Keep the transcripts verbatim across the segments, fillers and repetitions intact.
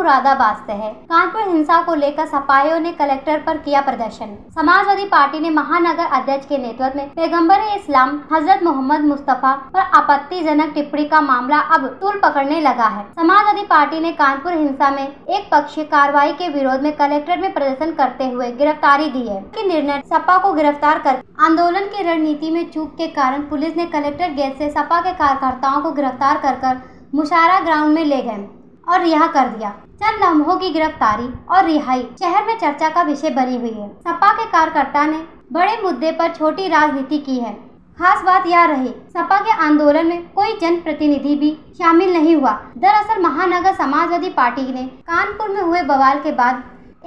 मुरादाबाद से है। कानपुर हिंसा को लेकर सपाहियों ने कलेक्टर पर किया प्रदर्शन। समाजवादी पार्टी ने महानगर अध्यक्ष के नेतृत्व में पैगंबर-ए-इस्लाम हजरत मुहम्मद मुस्तफा पर आपत्तिजनक टिप्पणी का मामला अब तूल पकड़ने लगा है। समाजवादी पार्टी ने कानपुर हिंसा में एक पक्षीय कार्रवाई के विरोध में कलेक्ट्रेट में प्रदर्शन करते हुए गिरफ्तारी दी है। के निर्णय सपा को गिरफ्तार कर आंदोलन की रणनीति में चूक के कारण पुलिस ने कलेक्टर गेट से सपा के कार्यकर्ताओं को गिरफ्तार कर कर मुशायरा ग्राउंड में ले गए और रिहा कर दिया। चंद लम्हों की गिरफ्तारी और रिहाई शहर में चर्चा का विषय बनी हुई है। सपा के कार्यकर्ता ने बड़े मुद्दे पर छोटी राजनीति की है। खास बात यह रही, सपा के आंदोलन में कोई जनप्रतिनिधि भी शामिल नहीं हुआ। दरअसल महानगर समाजवादी पार्टी ने कानपुर में हुए बवाल के बाद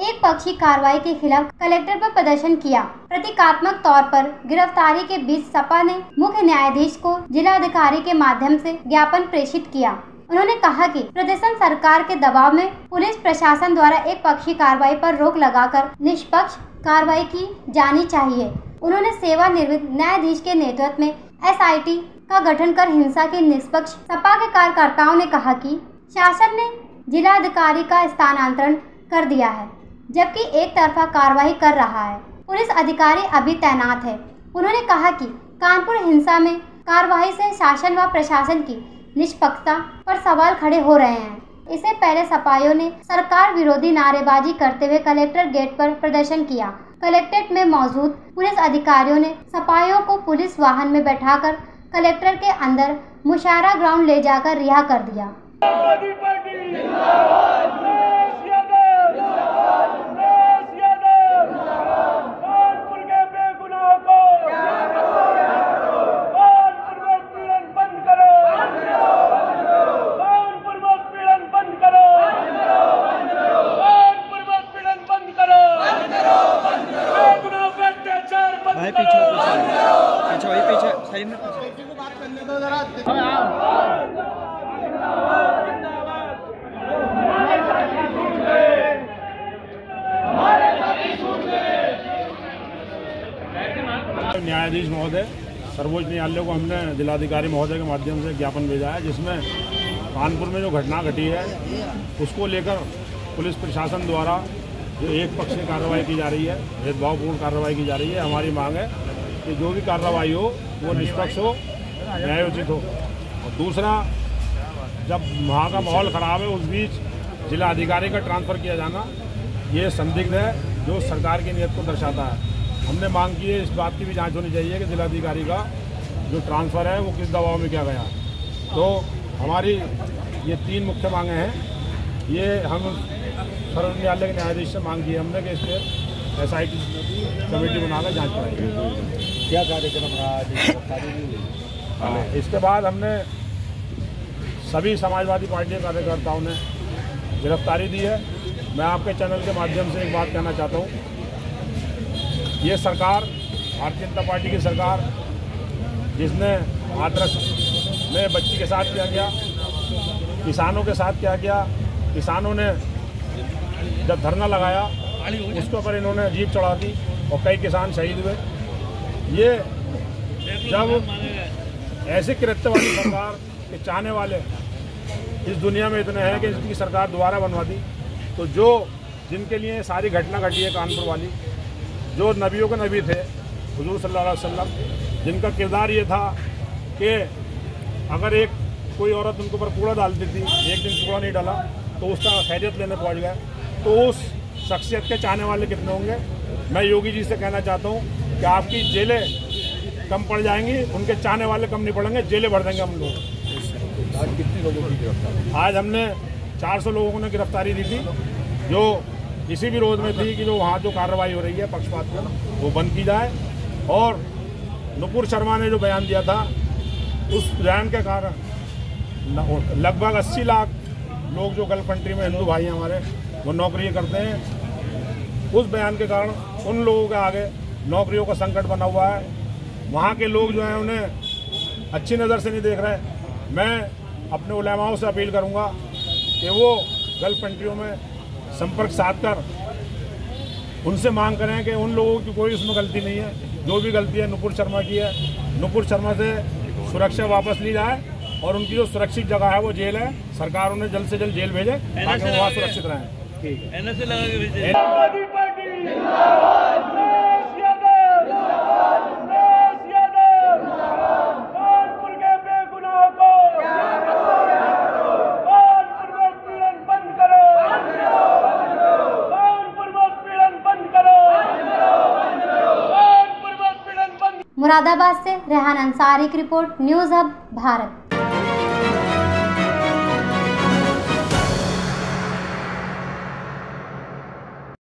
एक पक्षीय कार्रवाई के खिलाफ कलेक्टर पर प्रदर्शन किया। प्रतीकात्मक तौर पर गिरफ्तारी के बीच सपा ने मुख्य न्यायाधीश को जिलाधिकारी के माध्यम से ज्ञापन प्रेषित किया। उन्होंने कहा कि प्रदर्शन सरकार के दबाव में पुलिस प्रशासन द्वारा एक पक्षीय कार्रवाई पर रोक लगाकर निष्पक्ष कार्रवाई की जानी चाहिए। उन्होंने सेवानिवृत्त न्यायाधीश के नेतृत्व में एसआइटी का गठन कर हिंसा के निष्पक्ष। सपा के कार्यकर्ताओं ने कहा कि शासन ने जिलाधिकारी का स्थानांतरण कर दिया है, जबकि एक तरफा कार्रवाई कर रहा है। पुलिस अधिकारी अभी तैनात है। उन्होंने कहा कि कानपुर हिंसा में कार्रवाई से शासन व प्रशासन की निष्पक्षता पर सवाल खड़े हो रहे हैं। इससे पहले सपाहियों ने सरकार विरोधी नारेबाजी करते हुए कलेक्टर गेट पर प्रदर्शन किया। कलेक्ट्रेट में मौजूद पुलिस अधिकारियों ने सपाहियों को पुलिस वाहन में बैठाकर कलेक्टर के अंदर मुशायरा ग्राउंड ले जाकर रिहा कर दिया। न्यायाधीश महोदय, सर्वोच्च न्यायालय को हमने जिलाधिकारी महोदय के माध्यम से ज्ञापन भेजा है, जिसमें कानपुर में जो घटना घटी है उसको लेकर पुलिस प्रशासन द्वारा जो एक पक्षीय कार्रवाई की जा रही है, भेदभावपूर्ण कार्रवाई की जा रही है। हमारी मांग है कि जो भी कार्रवाई हो वो निष्पक्ष हो, न्यायोचित हो। और दूसरा, जब वहाँ का माहौल ख़राब है, उस बीच जिलाधिकारी का ट्रांसफ़र किया जाना ये संदिग्ध है, जो सरकार की नीयत को दर्शाता है। हमने मांग की है, इस बात की भी जांच होनी चाहिए कि जिलाधिकारी का जो ट्रांसफ़र है वो किस दबाव में किया गया। तो हमारी ये तीन मुख्य मांगें हैं। ये हम सर्वोच्च न्यायालय के न्यायाधीश से मांग की हमने कि इस पर एस आई टी कमेटी बनाकर जांच कराएगी। क्या कार्यक्रम रहा? इसके बाद हमने सभी समाजवादी पार्टी के कार्यकर्ताओं ने गिरफ्तारी दी है। मैं आपके चैनल के माध्यम से एक बात कहना चाहता हूँ, ये सरकार, भारतीय जनता पार्टी की सरकार, जिसने हाथरस में बच्ची के साथ क्या किया, किसानों के साथ क्या किया, किसानों ने जब धरना लगाया उसके ऊपर इन्होंने जीप चढ़ा दी और कई किसान शहीद हुए। ये जब ऐसे कृत्य वाली सरकार के चाहने वाले इस दुनिया में इतने हैं कि इसकी सरकार दोबारा बनवा दी। तो जो जिनके लिए सारी घटना घटी है कानपुर वाली, जो नबियों के नबी थे हुजूर सल्लल्लाहु अलैहि वसल्लम, जिनका किरदार ये था कि अगर एक कोई औरत उनके ऊपर कूड़ा डालती थी, एक दिन कूड़ा नहीं डाला तो उसका खैरियत लेने पहुंच गया। तो उस शख्सियत के चाहने वाले कितने होंगे? मैं योगी जी से कहना चाहता हूं कि आपकी जेलें कम पड़ जाएंगी, उनके चाहने वाले कम नहीं पड़ेंगे, जेलें भर देंगे हम लोग। आज कितने लोगों की गिरफ्तारी? आज हमने चार सौ लोगों ने गिरफ्तारी दी थी, जो इसी विरोध में थी कि जो वहाँ जो कार्रवाई हो रही है पक्षपात पर, वो बंद की जाए। और नुपुर शर्मा ने जो बयान दिया था, उस बयान के कारण लगभग अस्सी लाख लोग जो गल्फ कंट्री में हिंदू भाई हैं हमारे, वो नौकरी करते हैं। उस बयान के कारण उन लोगों के आगे नौकरियों का संकट बना हुआ है। वहाँ के लोग जो हैं उन्हें अच्छी नज़र से नहीं देख रहे। मैं अपने उलेमाओं से अपील करूँगा कि वो गल्फ कंट्रियों में संपर्क साध कर उनसे मांग करें कि उन लोगों की कोई उसमें गलती नहीं है, जो भी गलती है नुपुर शर्मा की है। नुपुर शर्मा से सुरक्षा वापस ली जाए और उनकी जो सुरक्षित जगह है वो जेल है। सरकार उन्हें जल्द से जल्द जेल भेजे ताकि वहाँ सुरक्षित रहें। ठीक है, एनएसए लगा के भेजे। मुरादाबाद से रेहान अंसारी की रिपोर्ट, न्यूज़ हब भारत।